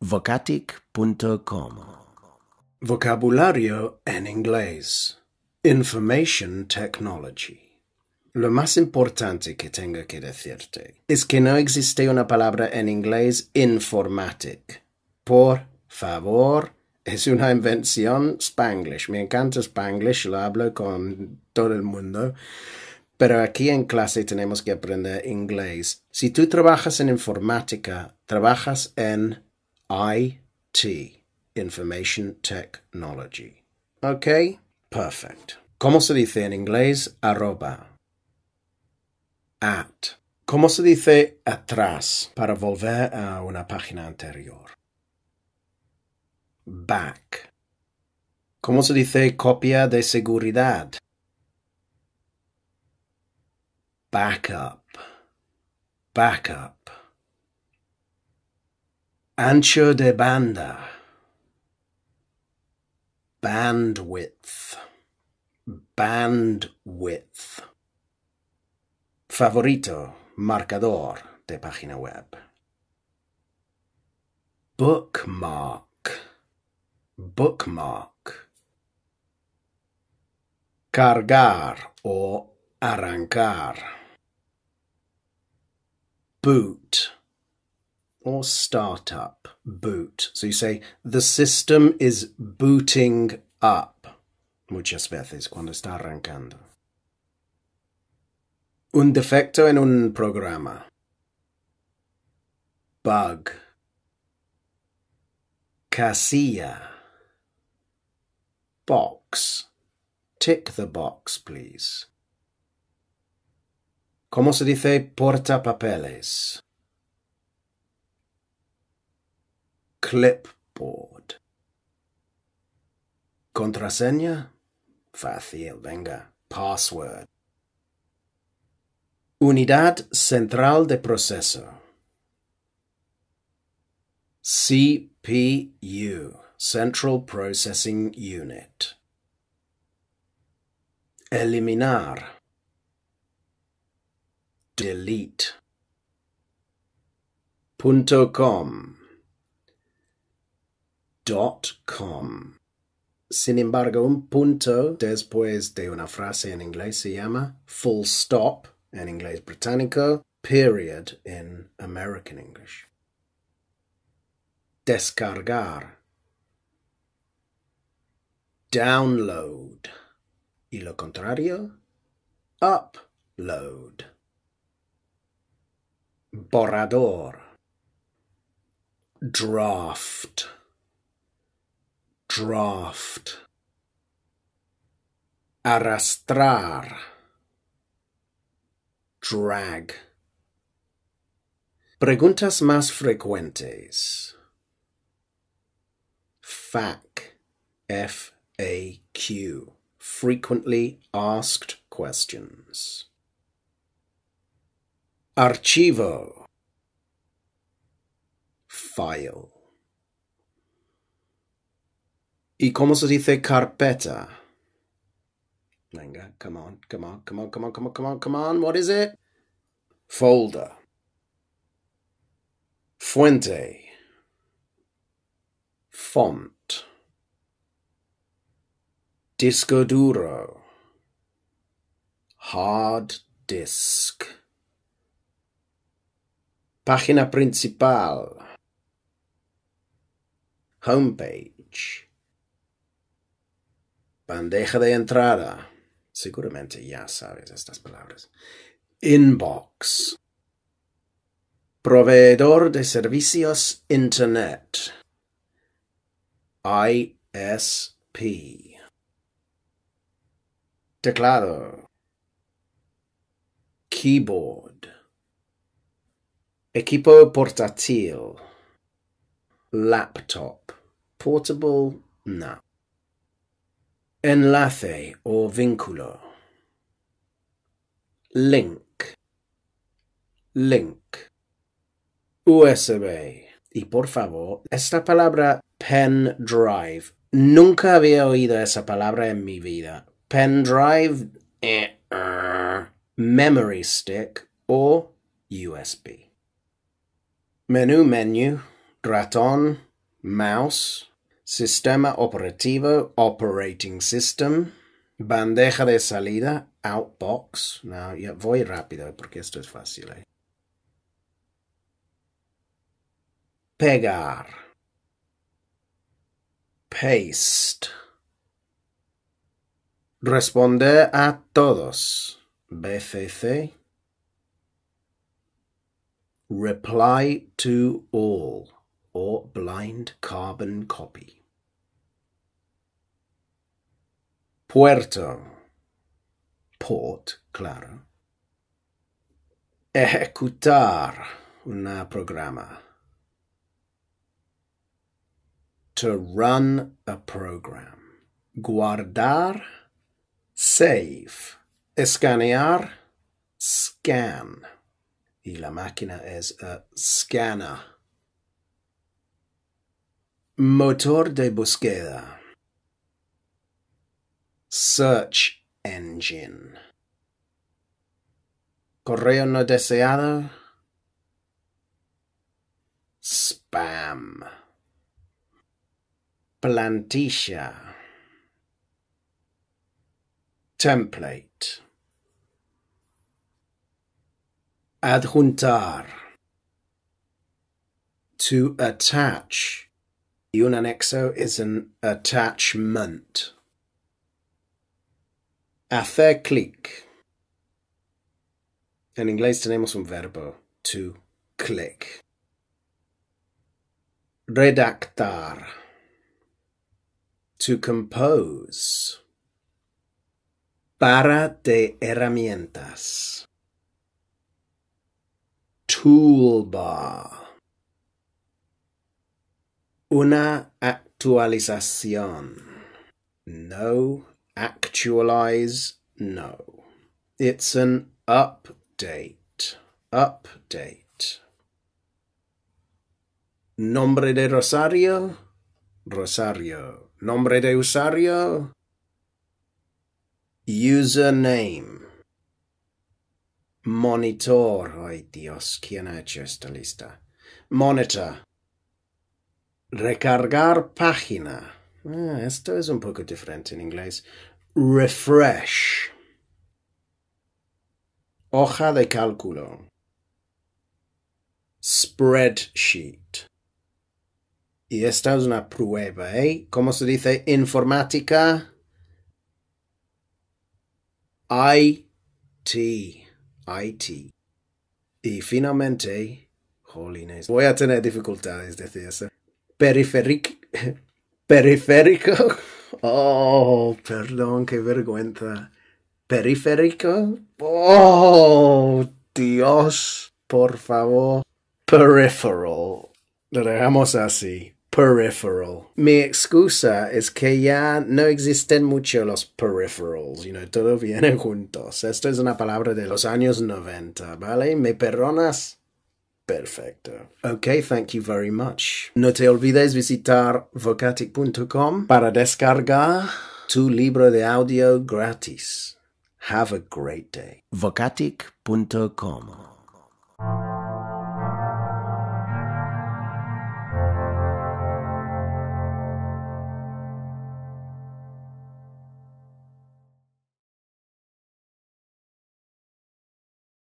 Vocatic.com. Vocabulario en inglés. Information Technology. Lo más importante que tengo que decirte es que no existe una palabra en inglés informatic. Por favor, es una invención Spanglish. Me encanta Spanglish, lo hablo con todo el mundo. Pero aquí en clase tenemos que aprender inglés. Si tú trabajas en informática, trabajas en IT, Information Technology. ¿Ok? Perfect. ¿Cómo se dice en inglés? Arroba. At. ¿Cómo se dice atrás para volver a una página anterior? Back. ¿Cómo se dice copia de seguridad? Backup. Backup. Ancho de banda. Bandwidth. Bandwidth. Favorito. Marcador de página web. Bookmark. Bookmark. Cargar o arrancar. Boot or start up. Boot. So you say, the system is booting up. Muchas veces cuando está arrancando. Un defecto en un programa. Bug. Casilla. Box. Tick the box, please. ¿Cómo se dice portapapeles? Clipboard. ¿Contraseña? Fácil, venga. Password. Unidad central de proceso. CPU. Central Processing Unit. Eliminar. Delete. .com. Sin embargo, un punto después de una frase en inglés se llama full stop en inglés británico, period en American English. Descargar. Download. Y lo contrario, upload. Borrador. Draft. Draft. Arrastrar. Drag. Preguntas más frecuentes. FAQ. FAQ. Frequently Asked Questions. Archivo. File. ¿Y cómo se dice carpeta? Venga, come on, come on, come on, come on, come on, come on, come on. What is it? Folder. Fuente. Font. Disco duro. Hard disk. Página principal. Homepage. Bandeja de entrada. Seguramente ya sabes estas palabras. Inbox. Proveedor de servicios Internet. ISP. Teclado. Keyboard. Equipo portátil. Laptop. Portable, no. Enlace o vínculo. Link. Link. USB. Y por favor, esta palabra pen drive. Nunca había oído esa palabra en mi vida. Pendrive, memory stick or USB. Menú, ratón, mouse, sistema operativo, operating system, bandeja de salida, outbox. No, ya voy rápido porque esto es fácil. Pegar, paste, responder a todos, BCC, reply to all, or blind carbon copy. Puerto, port, claro. Ejecutar, un programa. To run a program. Guardar, save. Escanear, scan. Y la máquina es a scanner. Motor de búsqueda. Search engine. Correo no deseado. Spam. Plantilla. Template. Adjuntar. To attach. Y un anexo is an attachment. Hacer clic. En inglés tenemos un verbo, to click. Redactar. To compose. Barra de herramientas. Toolbar. Una actualización. No, actualize, no. It's an update. Update. Nombre de Rosario. Rosario. Nombre de usuario. Username. Monitor. Ay Dios, ¿quién ha hecho esta lista? Monitor. Recargar página. Esto es un poco diferente en inglés. Refresh. Hoja de cálculo. Spreadsheet. Y esta es una prueba, ¿eh? ¿Cómo se dice informática? IT. IT. Y finalmente, jolines, voy a tener dificultades decir eso. Periférico, oh, perdón, qué vergüenza. Periférico, oh, Dios, por favor. Peripheral, lo dejamos así, peripheral. Mi excusa es que ya no existen mucho los peripherals, todo viene juntos. Esto es una palabra de los años 90, ¿vale? ¿Me perdonas? Perfecto. Ok, thank you very much. No te olvides visitar Vocatic.com para descargar tu libro de audio gratis. Have a great day. Vocatic.com